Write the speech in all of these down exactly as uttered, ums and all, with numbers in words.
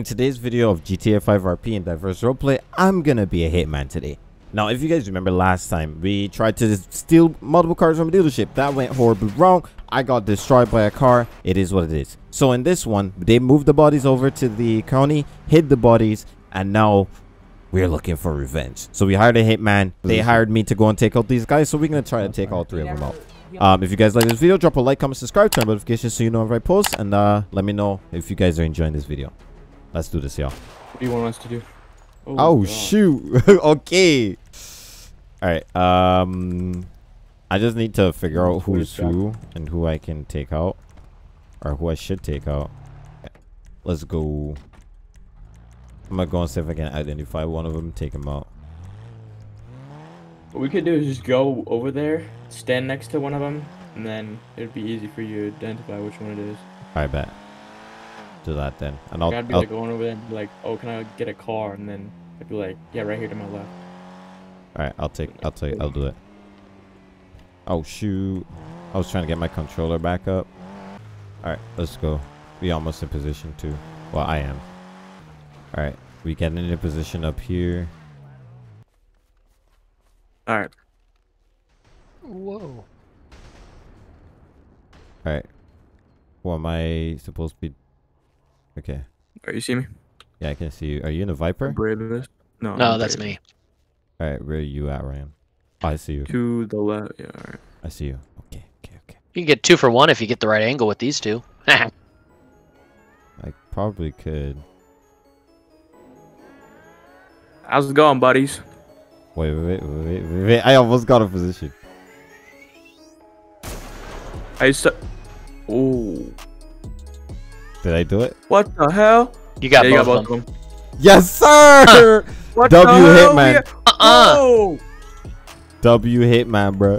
In today's video of G T A five R P and Diverse Roleplay, I'm gonna be a hitman today. Now, if you guys remember last time, we tried to steal multiple cars from a dealership. That went horribly wrong. I got destroyed by a car. It is what it is. So in this one, they moved the bodies over to the county, hid the bodies, and now we're looking for revenge. So we hired a hitman. They hired me to go and take out these guys, so we're gonna try to take all three of them out. Um, if you guys like this video, drop a like, comment, subscribe, turn on notifications so you know if I post, and uh, let me know if you guys are enjoying this video. Let's do this, y'all. What do you want us to do? Oh, oh shoot. Okay. Alright. Um, I just need to figure out who's who and who I can take out. Or who I should take out. Let's go. I'm going to go and see if I can identify one of them, take him out. What we could do is just go over there, stand next to one of them, and then it'd be easy for you to identify which one it is. Alright, bet. Do that then, and I'll, I'd be I'll, like going over there and be like, oh, can I get a car? And then I'd be like, yeah, right here to my left. All right, I'll take, I'll take, I'll do it. Oh shoot! I was trying to get my controller back up. All right, let's go. We almost in position too. Well, I am. All right, we getting in a position up here. All right. Whoa. All right. What am I supposed to be? Okay. Are you seeing me? Yeah, I can see you. Are you in a Viper? No, no, that's me. All right, where are you at, Ryan? Oh, I see you. To the left. Yeah. All right. I see you. Okay. Okay. Okay. You can get two for one if you get the right angle with these two. I probably could. How's it going, buddies? Wait, wait, wait, wait, wait, wait! I almost got a position. I said, oh. Did I do it? What the hell? You got, yeah, both, you got both of them. Yes, sir! What W the hell? Hitman. Yeah. Uh-uh. No. W Hitman, bro. All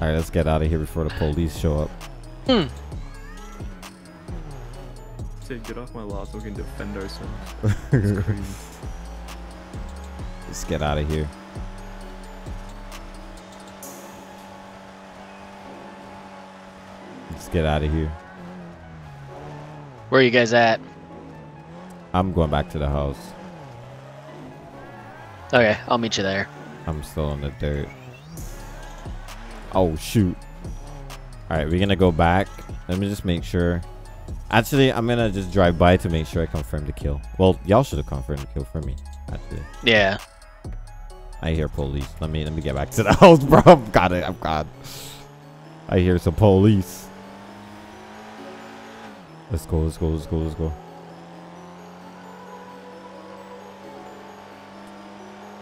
right, let's get out of here before the police show up. Hmm. Say, get off my lot so we can defend ourselves. It's crazy. Let's get out of here. Let's get out of here. Where are you guys at? I'm going back to the house. Okay, I'll meet you there. I'm still in the dirt. Oh, shoot. All right, we're going to go back. Let me just make sure. Actually, I'm going to just drive by to make sure I confirm the kill. Well, y'all should have confirmed the kill for me, actually. Yeah. I hear police. Let me let me get back to the house, bro. I've got it. I've got it. I hear some police. Let's go, let's go, let's go, let's go.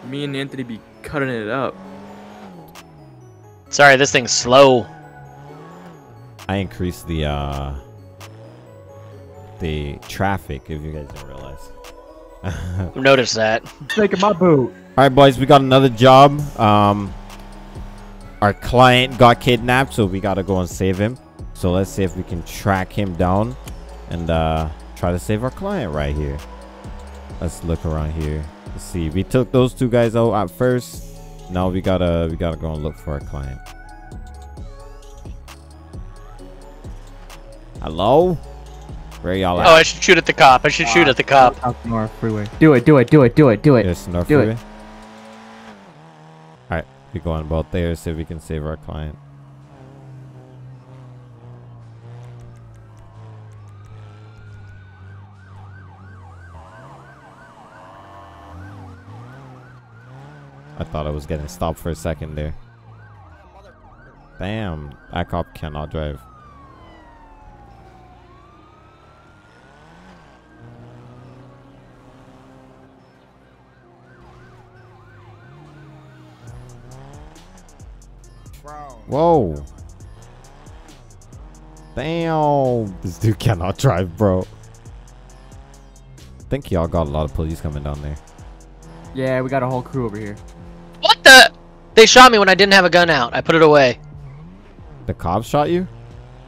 Me and Anthony be cutting it up. Sorry, this thing's slow. I increased the, uh... the traffic, if you guys didn't realize. Notice that. Taking my boot. Alright, boys, we got another job. Um, our client got kidnapped, so we gotta go and save him. So let's see if we can track him down. And uh, try to save our client right here. Let's look around here. Let's see. We took those two guys out at first. Now we gotta we gotta go and look for our client. Hello? Where y'all at? Oh, I should shoot at the cop. I should ah, shoot at the cop. North freeway. Do it. Do it. Do it. Do it. Do it. Yes, North do freeway. It. All right, we go on both there. See if we can save our client. I thought I was getting stopped for a second there. Damn, that cop cannot drive. Whoa. Damn, this dude cannot drive, bro. I think y'all got a lot of police coming down there. Yeah, we got a whole crew over here. What the? They shot me when I didn't have a gun out. I put it away. The cops shot you?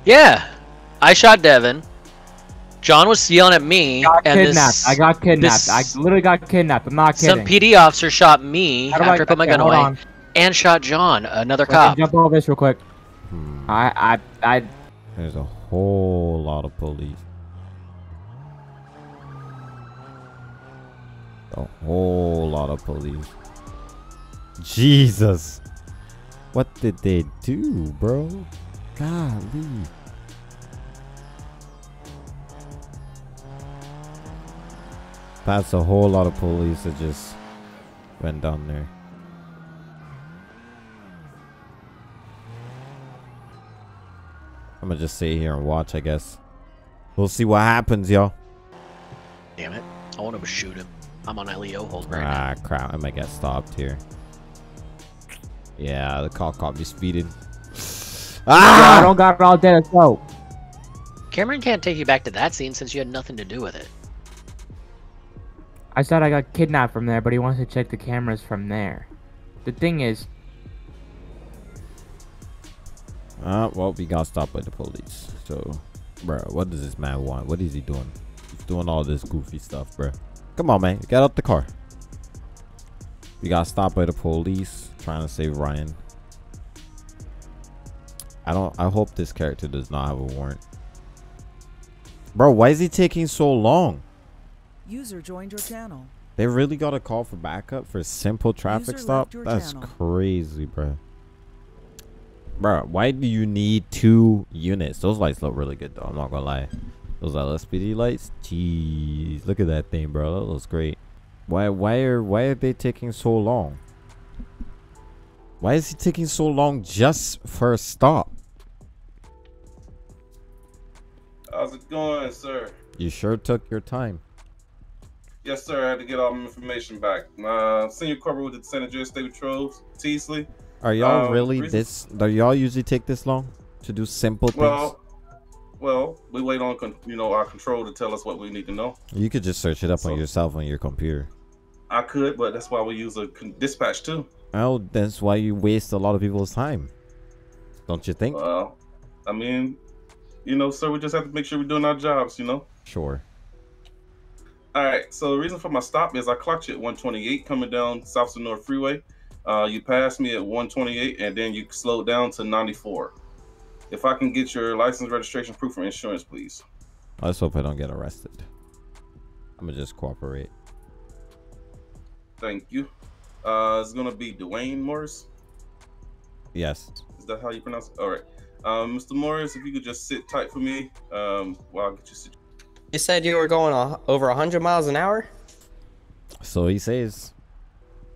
Yeah. I shot Devin. John was yelling at me. I got and kidnapped. This, I got kidnapped. This, I literally got kidnapped. I'm not kidding. Some P D officer shot me after I, I put my okay, gun away. On. And shot John, another Wait, cop. Jump all this real quick. Hmm. I, I, I. There's a whole lot of police. a whole lot of police. Jesus, what did they do, bro? Golly. That's a whole lot of police that just went down there. I'm gonna just stay here and watch, I guess. We'll see what happens, y'all. Damn it. I want to shoot him. I'm on L E O hold right ah, now. Ah, crap. I might get stopped here. Yeah, the cop caught me speeding. Ah! Yo, I don't got it all day to go. Cameron can't take you back to that scene since you had nothing to do with it. I thought I got kidnapped from there, but he wants to check the cameras from there. The thing is... Uh, well, we got stopped by the police. So, bro, what does this man want? What is he doing? He's doing all this goofy stuff, bro. Come on, man. Get out the car. We got stopped by the police trying to save Ryan. I don't... I hope this character does not have a warrant. Bro, why is he taking so long? User joined your channel. They really got a call for backup for a simple traffic User stop? That's channel. Crazy, bro. Bro, why do you need two units? Those lights look really good, though. I'm not gonna lie. Those L S P D lights? Jeez, look at that thing, bro. That looks great. Why, why are, why are they taking so long? Why is he taking so long just for a stop? How's it going, sir? You sure took your time. Yes, sir. I had to get all my information back. Uh, senior corporate with the San Andreas State Patrols, Teasley. Are y'all um, really this? Are y'all usually take this long to do simple things? Well, well, we wait on con you know our control to tell us what we need to know. You could just search it up so, on yourself on your computer. I could, but that's why we use a dispatch too. Oh, that's why you waste a lot of people's time, don't you think? Well, I mean, you know, sir, we just have to make sure we're doing our jobs, you know. Sure. All right. So the reason for my stop is I clocked you at one twenty-eight coming down South to North Freeway. Uh, you passed me at one twenty-eight and then you slowed down to ninety-four. If I can get your license, registration, proof, or insurance, please. Let's hope I don't get arrested. I'm going to just cooperate. Thank you. Uh, it's going to be Dwayne Morris. Yes. Is that how you pronounce it? All right. Um, Mister Morris, if you could just sit tight for me um, while I get you situated. You said you were going uh, over one hundred miles an hour? So he says...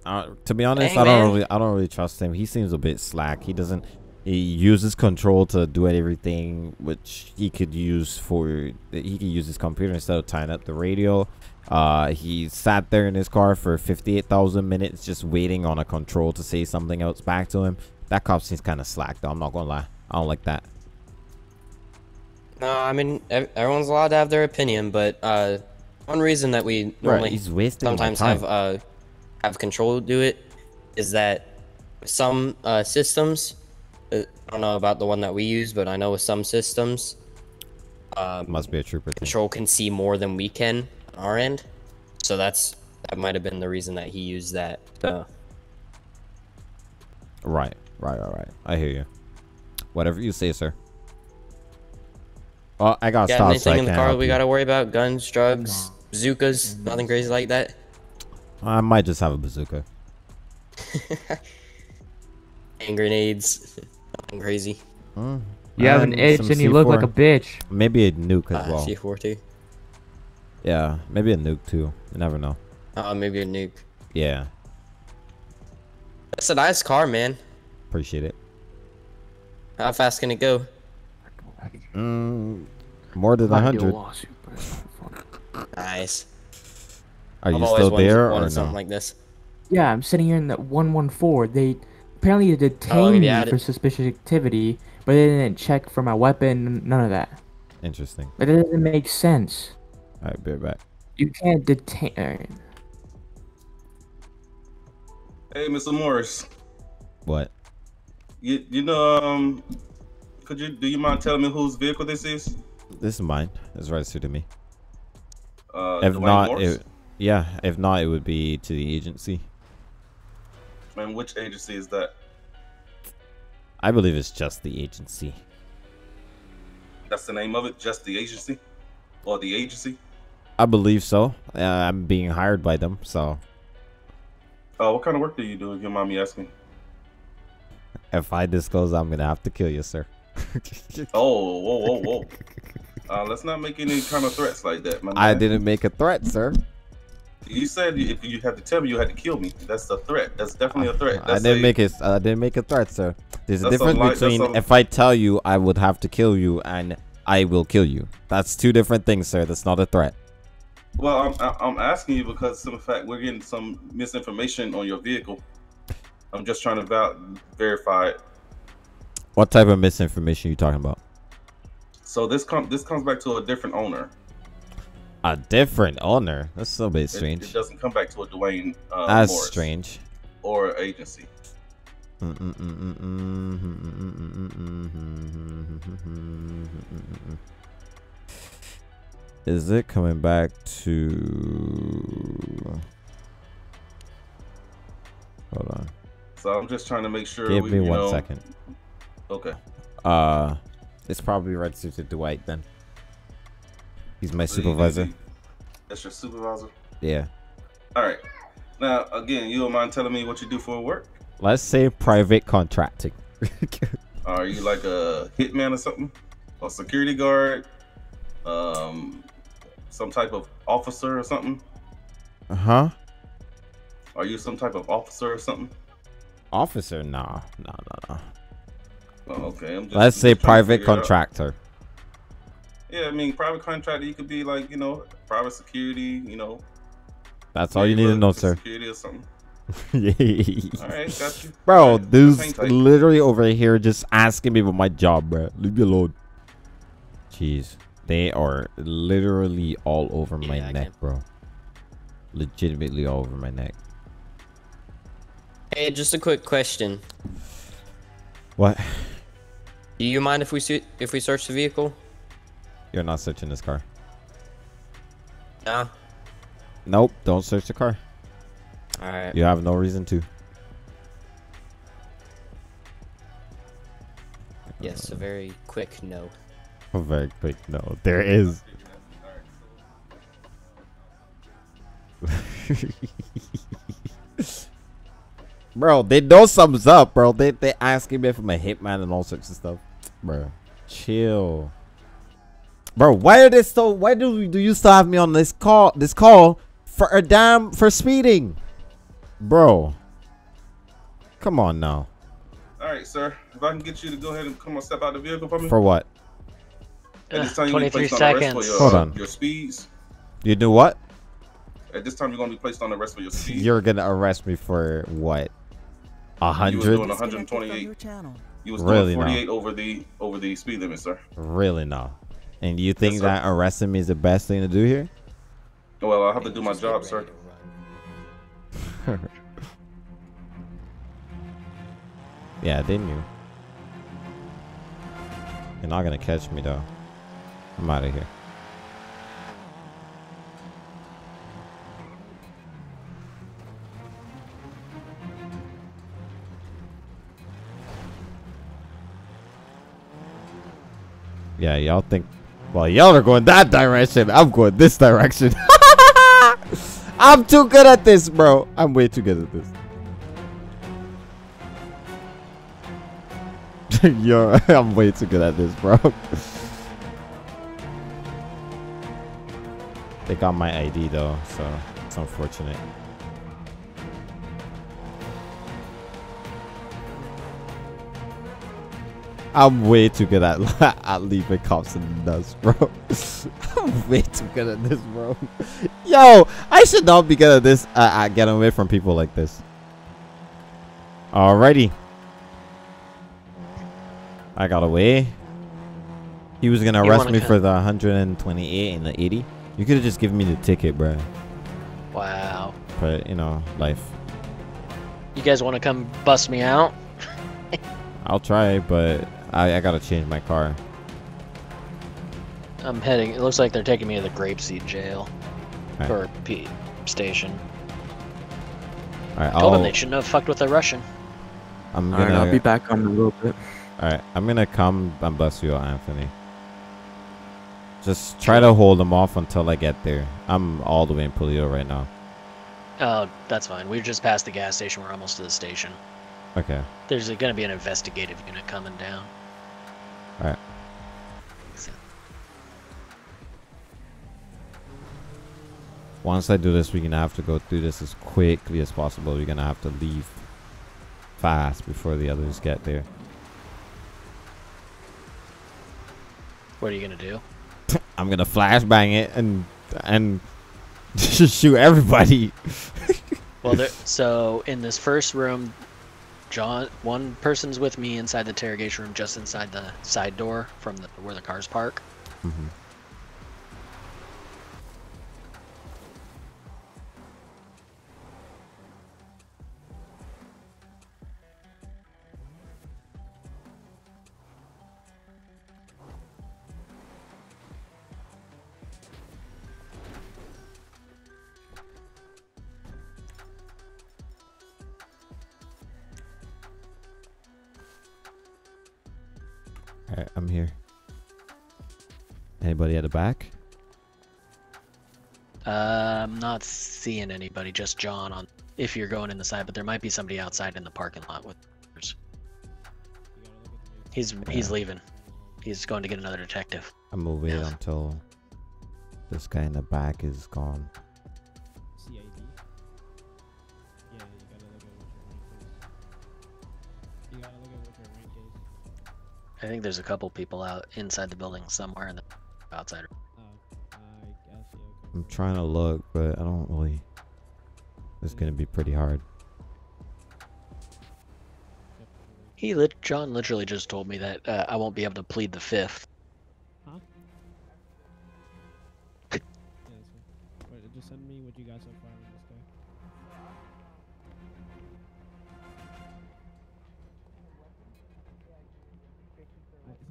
Uh, to be honest, Dang, I don't man. really, I don't really trust him. He seems a bit slack. He doesn't. He uses control to do everything, which he could use for. He could use his computer instead of tying up the radio. Uh, he sat there in his car for fifty-eight thousand minutes, just waiting on a control to say something else back to him. That cop seems kind of slack, though. I'm not gonna lie. I don't like that. No, I mean everyone's allowed to have their opinion, but uh, one reason that we normally right, he's wasting sometimes my time. have. Uh, have control to do it is that some uh, systems, I don't know about the one that we use, but I know with some systems um, must be a trooper control thing. Can see more than we can on our end, so that's that might have been the reason that he used that. So. Right, right, all right. I hear you. Whatever you say, sir. Oh, I got, got stopped. Anything so I in the car we got to worry about? Guns, drugs, bazookas, nothing crazy like that. I might just have a bazooka. Hand grenades. Nothing crazy. Uh, you have an itch and C four. You look like a bitch. Maybe a nuke as uh, well. C four too. Yeah, maybe a nuke too. You never know. Uh, maybe a nuke. Yeah. That's a nice car, man. Appreciate it. How fast can it go? Mm, more than one hundred. Nice. Are you still there or no? Something like this. Yeah, I'm sitting here in the one one four. They apparently detained me for suspicious activity, but they didn't check for my weapon, none of that. Interesting. But it doesn't make sense. All right, be right back. You can't detain... Right. Hey, Mister Morris. What? You, you know, um... Could you... Do you mind telling me whose vehicle this is? This is mine. It's registered to me. Uh, if not... It, Yeah, if not, it would be to the agency. And which agency is that? I believe it's just the agency. That's the name of it? Just the agency? Or the agency? I believe so. Uh, I'm being hired by them, so. Uh, what kind of work do you do, if your mommy asking? If I disclose, I'm gonna have to kill you, sir. Oh, whoa, whoa, whoa. Uh, let's not make any kind of threats like that, my man. I didn't make a threat, sir. You said if you had to tell me, you had to kill me. That's a threat. That's definitely a threat. That's I didn't a, make it. I didn't make a threat, sir. There's a difference a between a, if I tell you I would have to kill you and I will kill you. That's two different things, sir. That's not a threat. Well, I'm I'm asking you because, in fact, we're getting some misinformation on your vehicle. I'm just trying to ver verify it. What type of misinformation are you talking about? So this comes this comes back to a different owner. A different owner? That's a bit strange. It, it doesn't come back to a Dwayne uh, That's Morris strange. Or agency. Is it coming back to... Hold on. So I'm just trying to make sure... Give we, me one know... second. Okay. Uh, it's probably registered to Dwight then. He's my supervisor. That's your supervisor? Yeah. All right. Now, again, you don't mind telling me what you do for work? Let's say private contracting. Are you like a hitman or something? A security guard? Um, some type of officer or something? Uh-huh. Are you some type of officer or something? Officer? Nah. Nah, nah, nah. Oh, okay. I'm just, Let's I'm say just private contractor. Yeah, I mean, private contractor, you could be like, you know, private security, you know. That's all you need to know, sir. Security or something. All right, got you. Bro, all right, dude's literally over here just asking me about my job, bro. Leave me alone. Jeez, they are literally all over yeah, my I neck, can. bro. Legitimately all over my neck. Hey, just a quick question. What? Do you mind if we see if we search the vehicle? You're not searching this car. Nah. Nope. Don't search the car. All right. You have no reason to. Yes, a very quick no. A very quick no. There is. Bro, they know something's up, bro. They they asking me if I'm a hitman and all sorts of stuff, bro. Chill. Bro, why are they so? Why do we, do you still have me on this call? This call for a damn for speeding, bro. Come on now. All right, sir. If I can get you to go ahead and come on, step out of the vehicle for me. For what? At this time, twenty-three seconds. Your, Hold on. Your speeds. You do what? At this time, you're gonna be placed on arrest for your speed. You're gonna arrest me for what? A hundred. You were doing one hundred twenty-eight. You was really doing forty-eight no. over the over the speed limit, sir. Really no. And you think yes, that arresting me is the best thing to do here? Well, I have to do my job, sir. Yeah, they knew. You're not gonna catch me, though. I'm out of here. Yeah, y'all think. Well, y'all are going that direction. I'm going this direction. I'm too good at this, bro. I'm way too good at this. Yo, I'm way too good at this, bro. They got my I D, though, so it's unfortunate. I'm way too good at, at leaving cops in the dust, bro. I'm way too good at this, bro. Yo, I should not be good at this. Uh, I get away from people like this. Alrighty. I got away. He was going to arrest me for the one hundred twenty-eight and the eighty. You could have just given me the ticket, bro. Wow. But, you know, life. You guys want to come bust me out? I'll try, but I, I gotta change my car. I'm heading. It looks like they're taking me to the Grapeseed Jail right. or P station. All right, I told I'll, them they shouldn't have fucked with a Russian. I'm gonna. All right, I'll be back on a little bit. All right, I'm gonna come and bust you, Anthony. Just try to hold them off until I get there. I'm all the way in Polito right now. Oh, that's fine. We're just past the gas station. We're almost to the station. Okay. There's going to be an investigative unit coming down. All right. Once I do this, we're gonna have to go through this as quickly as possible. We're gonna have to leave fast before the others get there. What are you gonna do? I'm gonna flashbang it and and shoot everybody. Well, there, so in this first room, John, one person's with me inside the interrogation room, just inside the side door from the, where the cars park. Mm-hmm. Alright, I'm here. Anybody at the back? Uh, I'm not seeing anybody, just John on if you're going in the side, but there might be somebody outside in the parking lot with He's yeah. he's leaving. He's going to get another detective. I'm gonna wait until this guy in the back is gone. I think there's a couple people out inside the building somewhere and outside. I'm trying to look, but I don't really. It's gonna be pretty hard. He lit John literally just told me that uh, I won't be able to plead the fifth. Huh? Yeah, that's right. Just send me what you got so far with this guy.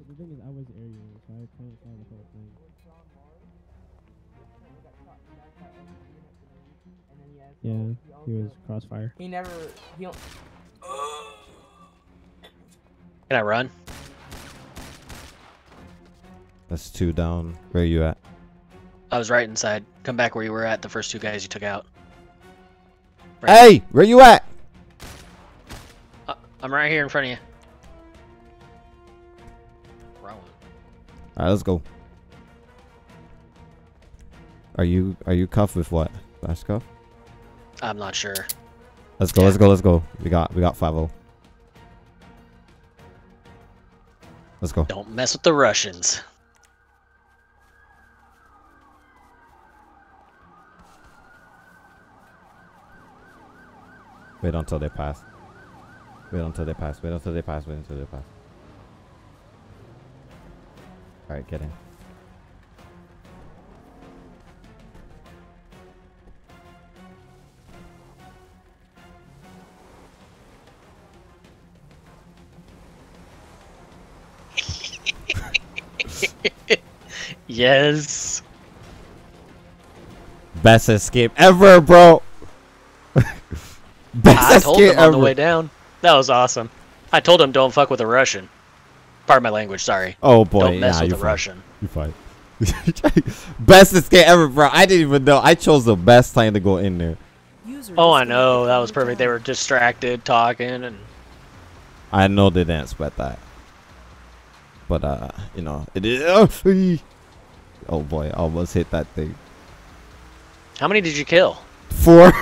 The thing is, I was aerial, so I can't find the whole thing. Yeah, he was crossfire. He never. He don't. Can I run? That's two down. Where are you at? I was right inside. Come back where you were at. The first two guys you took out. Right. Hey, where you at? Uh, I'm right here in front of you. Alright, let's go. Are you are you cuffed with what? Last cuff? I'm not sure. Let's go, yeah. let's go, let's go. We got we got five oh. Let's go. Don't mess with the Russians. Wait until they pass. Wait until they pass. Wait until they pass. Wait until they pass. Alright, get in. Yes. Best escape ever, bro. Best I escape told him ever. On the way down. That was awesome. I told him don't fuck with a Russian. Pardon my language, sorry. Oh boy, don't mess nah, with the fine. Russian. You fight. Best escape ever, bro. I didn't even know. I chose the best time to go in there. User oh, I know. That was perfect. They were distracted, talking, and I know they didn't expect that. But uh, you know, it is. Oh, oh boy, I almost hit that thing. How many did you kill? Four.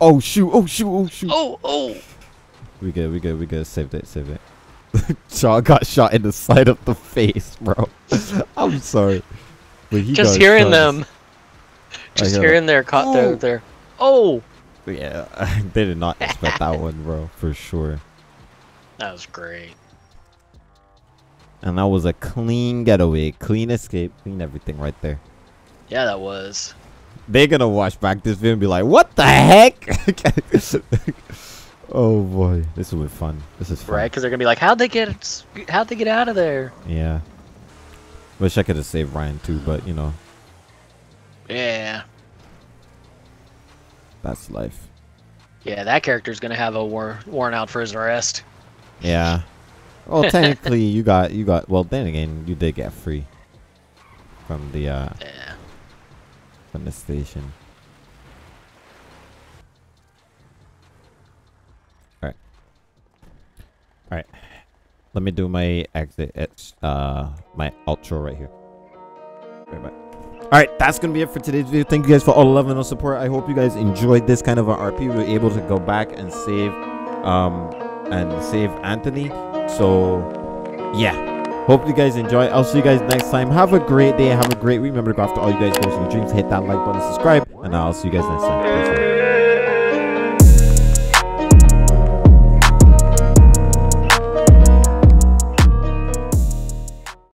Oh shoot! Oh shoot! Oh shoot! Oh oh. We good, we good, we good. Save it, save it. Shaw got shot in the side of the face, bro. I'm sorry. But he just hearing shots. them. Just like, hearing their caught oh. there. Oh! Yeah, they did not expect that one, bro, for sure. That was great. And that was a clean getaway, clean escape, clean everything right there. Yeah, that was. They're gonna watch back this video and be like, what the heck? Oh boy, this will be fun. This is fun. Right, because they're gonna be like, "How'd they get? How'd they get out of there?" Yeah. Wish I could have saved Ryan too, but you know. Yeah. That's life. Yeah, that character's gonna have a war worn out for his arrest. Yeah. Well, technically, you got you got. Well, then again, you did get free from the uh, yeah. from the station. All right, all right. Let me do my exit. It's uh my outro right here. Right, bye. Alright, that's going to be it for today's video. Thank you guys for all the love and all support. I hope you guys enjoyed this kind of an R P. We were able to go back and save um, and save Anthony. So, yeah. Hope you guys enjoy. I'll see you guys next time. Have a great day. Have a great week. Remember to go after all you guys goals and your dreams. Hit that like button, subscribe, and I'll see you guys next time. Peace out.